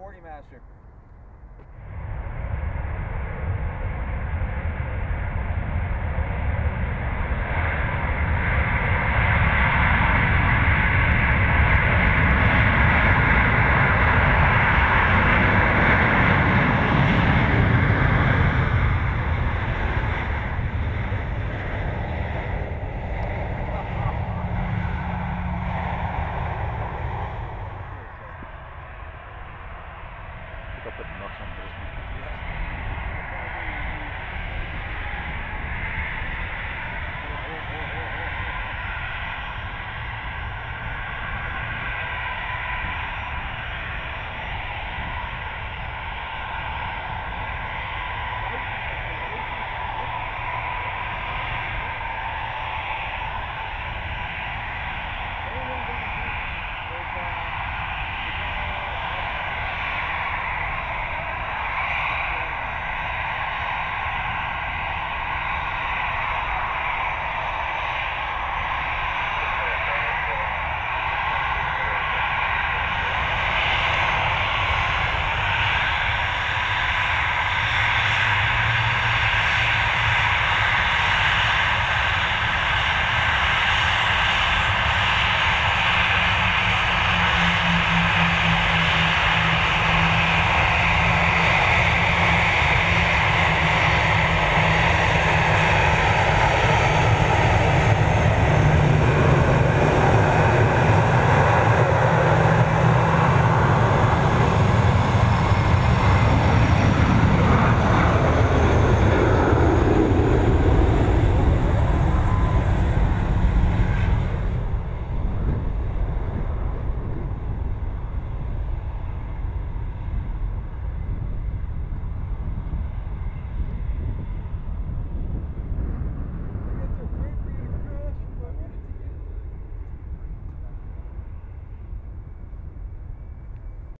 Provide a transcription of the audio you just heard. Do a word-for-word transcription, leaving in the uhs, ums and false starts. forty Master. Up at the